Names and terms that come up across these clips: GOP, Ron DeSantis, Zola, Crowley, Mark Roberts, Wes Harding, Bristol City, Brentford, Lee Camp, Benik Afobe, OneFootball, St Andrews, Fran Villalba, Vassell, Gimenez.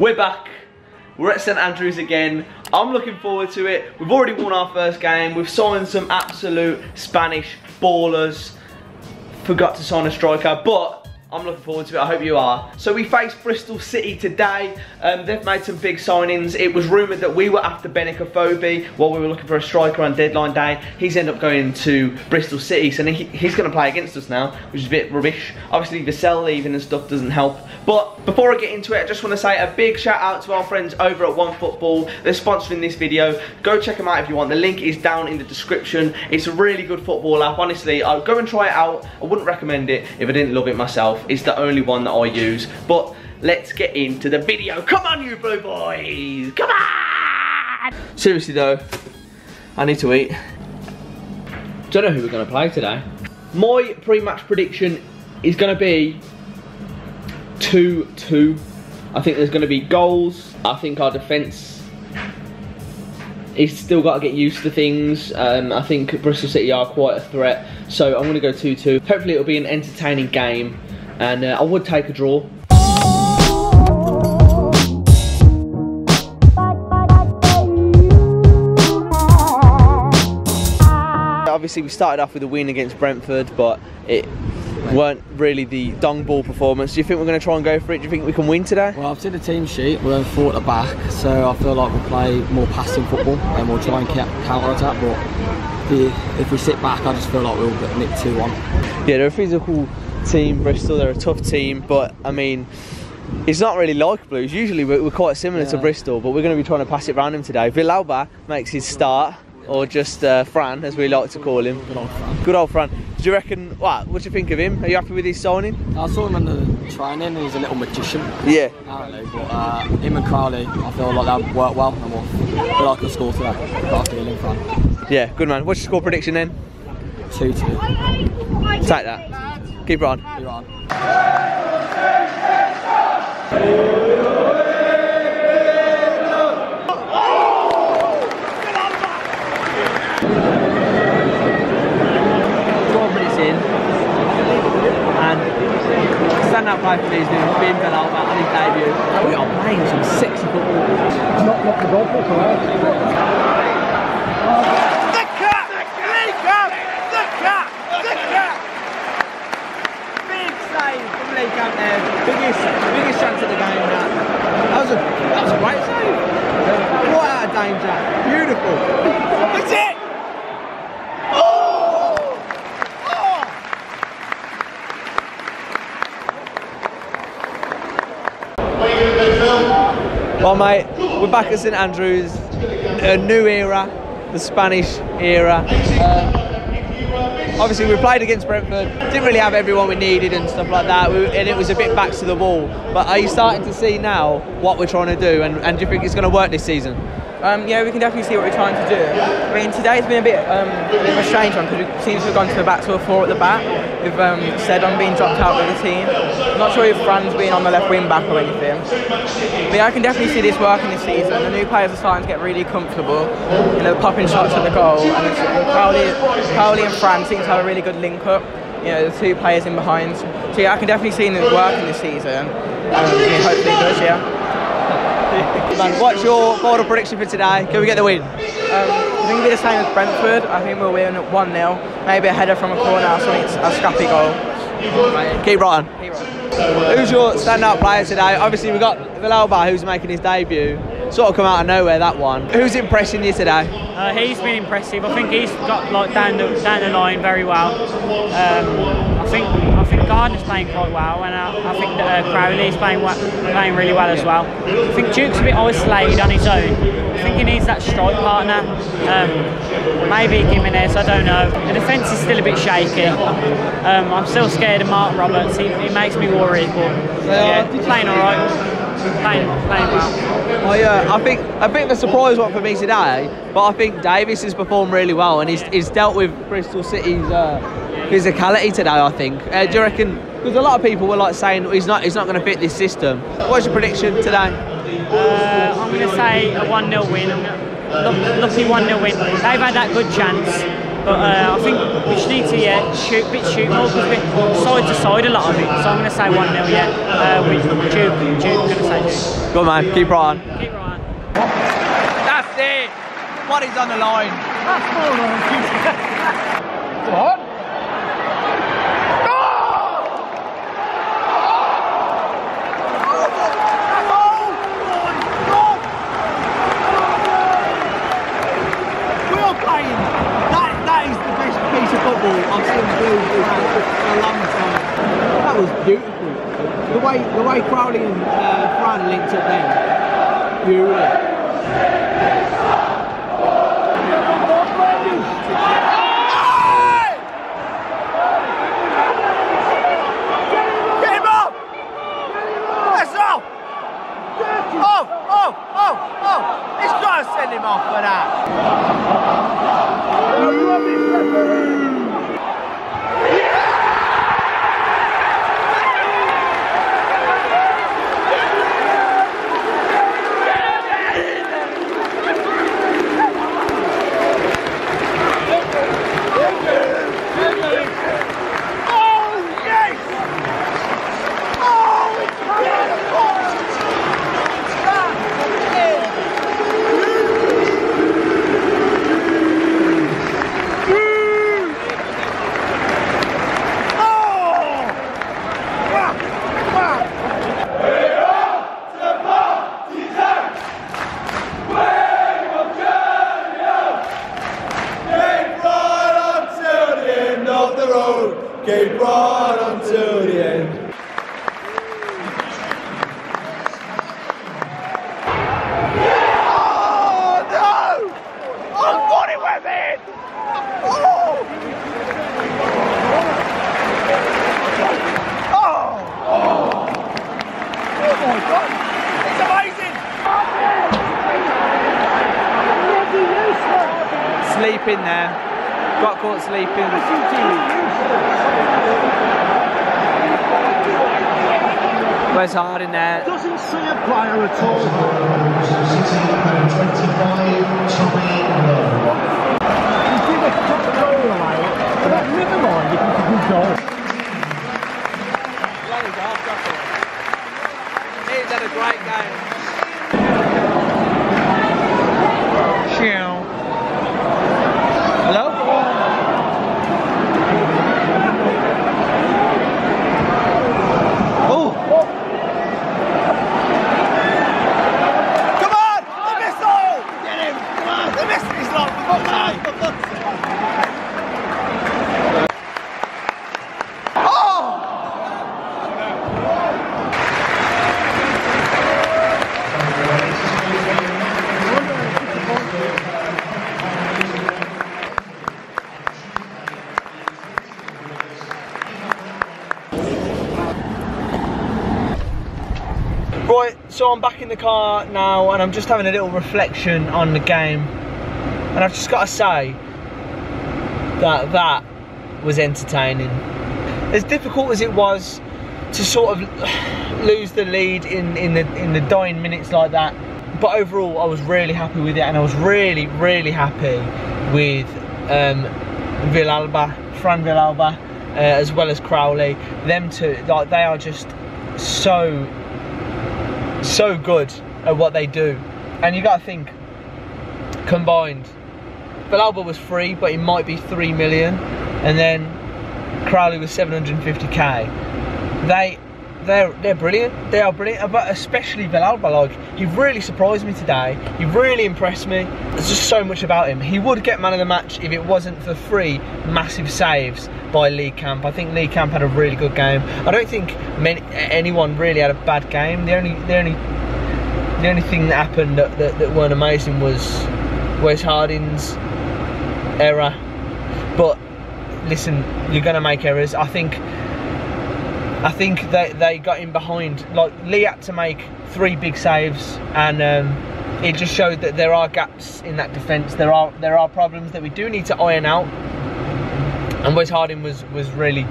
We're back. We're at St Andrews again. I'm looking forward to it. We've already won our first game. We've signed some absolute Spanish ballers. Forgot to sign a striker, but I'm looking forward to it. I hope you are. So we faced Bristol City today. They've made some big signings. It was rumoured that we were after Benik Afobe while we were looking for a striker on deadline day. He's ended up going to Bristol City, so he's going to play against us now, which is a bit rubbish. Obviously, Vassell leaving and stuff doesn't help. But before I get into it, I just want to say a big shout out to our friends over at OneFootball. They're sponsoring this video. Go check them out if you want. The link is down in the description. It's a really good football app. Honestly, I'll go and try it out. I wouldn't recommend it if I didn't love it myself. It's the only one that I use, but let's get into the video. Come on, you blue boys, come on! Seriously though, I need to eat. Don't know who we're gonna play today. My pre-match prediction is gonna be 2-2. I think there's gonna be goals. I think our defence is still gotta get used to things. I think Bristol City are quite a threat, so I'm gonna go 2-2. Hopefully it'll be an entertaining game. And I would take a draw. Obviously, we started off with a win against Brentford, but it weren't really the dung ball performance. Do you think we're going to try and go for it? Do you think we can win today? Well, I've seen the team sheet. We're going four at the back, so I feel like we'll play more passing football and we'll try and counter-attack, but if we sit back, I just feel like we'll get nicked 2-1. Yeah, they're a physical team, Bristol. They're a tough team, but I mean, it's not really like Blues. Usually we're quite similar to Bristol, but we're going to be trying to pass it round him today. Villalba makes his start, or just Fran, as we like to call him. Good old Fran. Good old Fran. Do you reckon, what do you think of him? Are you happy with his signing? I saw him in the training, he's a little magician. Yeah. Apparently, but him and Crowley, I feel like they'll work well, and I feel like I could score today. Yeah, good man. What's your score prediction then? 2-2. Take that. Keep it on. Keep it on. Minutes in, and standout play for these new being Villalba on his debut. We are playing some sexy football. Not the goal for it. Camp there, biggest chance of the game. That was a great save. What out of danger, beautiful. That's it. Oh! Oh! Well, mate, we're back at St Andrews, a new era, the Spanish era. Obviously, we played against Brentford, didn't really have everyone we needed and stuff like that, and it was a bit backs to the wall. But are you starting to see now what we're trying to do, and do you think it's going to work this season? Yeah, we can definitely see what we're trying to do. I mean, today's been a bit of a strange one, because it seems we've gone to a back to a four at the back, with Sedan being dropped out with the team. I'm not sure if Fran's been on the left wing back or anything. But yeah, I can definitely see this working this season. The new players are starting to get really comfortable, you know, popping shots at the goal. And Crowley and Fran seem to have a really good link up. You know, the two players in behind. So yeah, I can definitely see this working this season. Yeah, hopefully it does, yeah. Man, what's your final prediction for today? Can we get the win? I think it'll be the same as Brentford. I think we'll win 1-0. Maybe a header from a corner or something. It's a scrappy goal. Right. Keep right on. Keep right. Who's your standout player today? Obviously we've got Villalba, who's making his debut. Sort of come out of nowhere, that one. Who's impressing you today? He's been impressive. I think he's got like down the line very well. I think Gardner's playing quite well, and I think that Crowley's playing really well as well. I think Duke's a bit isolated on his own. I think he needs that strike partner. Maybe Gimenez, I don't know. The defence is still a bit shaky. I'm still scared of Mark Roberts. He makes me worry, but yeah, playing all right. Playing well. Oh yeah, I think the surprise one for me today, but I think Davis has performed really well, and he's dealt with Bristol City's physicality today, I think. Do you reckon? Because a lot of people were like saying he's not going to fit this system. What's your prediction today? I'm going to say a 1-0 win. Lucky 1-0 win. They've had that good chance. But I think we just need to shoot more, because we're side to side a lot of it. So I'm going to say 1-0, yeah. With Duke, I'm going to say Duke. Good man, keep right on. Keep right on. That's it! What is on the line? That's all right. What? I've seen Blues do that for a long time. That was beautiful. The way Crowley and Fran linked up then. Beautiful. Get him off! That's off! Oh! He's trying to send him off for that. Sleeping there, got caught sleeping. Wes Harding there. Doesn't see a player at all. You see the top goal line, but that rhythm on, you think it's a goal. He's had a great game. Cheers. Right, so I'm back in the car now and I'm just having a little reflection on the game, and I've just got to say that that was entertaining. As difficult as it was to sort of lose the lead in the dying minutes like that, but overall I was really happy with it, and I was really happy with Fran Villalba, as well as Crowley. Them two, like, they are just so good at what they do, and you gotta think combined Villalba was free, but it might be 3 million, and then Crowley was 750k. They're brilliant. They are brilliant, but especially Villalba. Like, he really surprised me today. He really impressed me. There's just so much about him. He would get man of the match if it wasn't for 3 massive saves by Lee Camp. I think Lee Camp had a really good game. I don't think anyone really had a bad game. The only thing that happened that weren't amazing was Wes Harding's error. But listen, you're gonna make errors. I think they got in behind. Like, Lee had to make 3 big saves, and it just showed that there are gaps in that defence. There are problems that we do need to iron out. And Wes Harding was really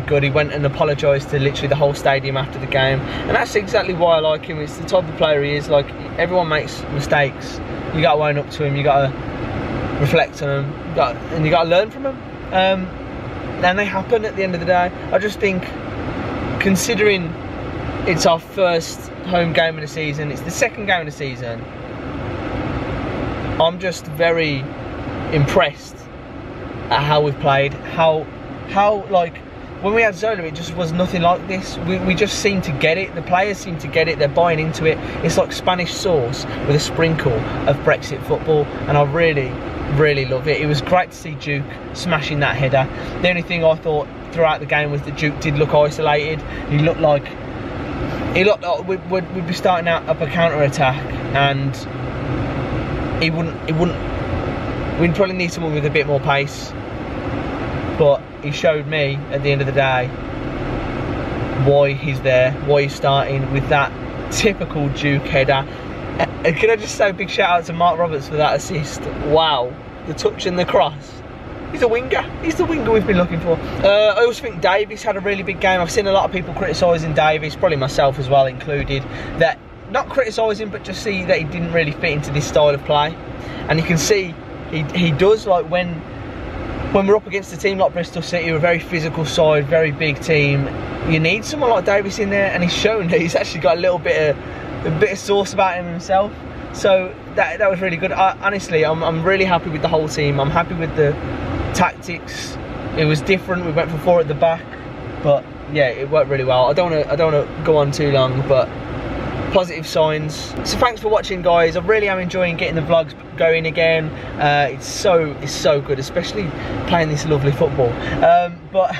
good. He went and apologised to literally the whole stadium after the game, and that's exactly why I like him. It's the type of player he is. Like, everyone makes mistakes. You got to own up to him. You got to reflect on them, and you got to learn from them. And they happen at the end of the day. I just think, considering it's our first home game of the season, it's the second game of the season, I'm just very impressed at how we've played. How like, when we had Zola, it just was nothing like this. We just seem to get it. The players seem to get it. They're buying into it. It's like Spanish sauce with a sprinkle of Brexit football, and I really, really love it. It was great to see Duke smashing that header. The only thing I thought throughout the game was that Duke did look isolated. He looked like we'd be starting out up a counter attack, and we'd probably need someone with a bit more pace. But he showed me at the end of the day why he's there, why he's starting, with that typical Duke header. And can I just say a big shout out to Mark Roberts for that assist? Wow, the touch and the cross. He's a winger. He's the winger we've been looking for. I also think Davies had a really big game. I've seen a lot of people criticising Davies, probably myself as well included, that not criticising, but just see that he didn't really fit into this style of play. And you can see he does, like when we're up against a team like Bristol City, a very physical side, very big team, you need someone like Davies in there, and he's shown that he's actually got a bit of sauce about him himself. So that was really good. Honestly, I'm really happy with the whole team. I'm happy with the tactics. It was different. We went for four at the back, but yeah, it worked really well. I don't want to go on too long, but positive signs. So thanks for watching, guys. I really am enjoying getting the vlogs going again. It's so good, especially playing this lovely football. But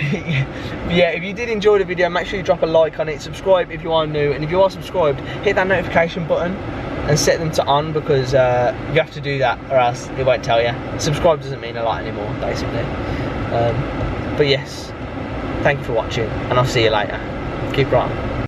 yeah, if you did enjoy the video, make sure you drop a like on it, subscribe if you are new, and if you are subscribed, hit that notification button and set them to on, because you have to do that or else it won't tell you. Subscribe doesn't mean a lot anymore, basically. But yes, thank you for watching, and I'll see you later. Keep right on.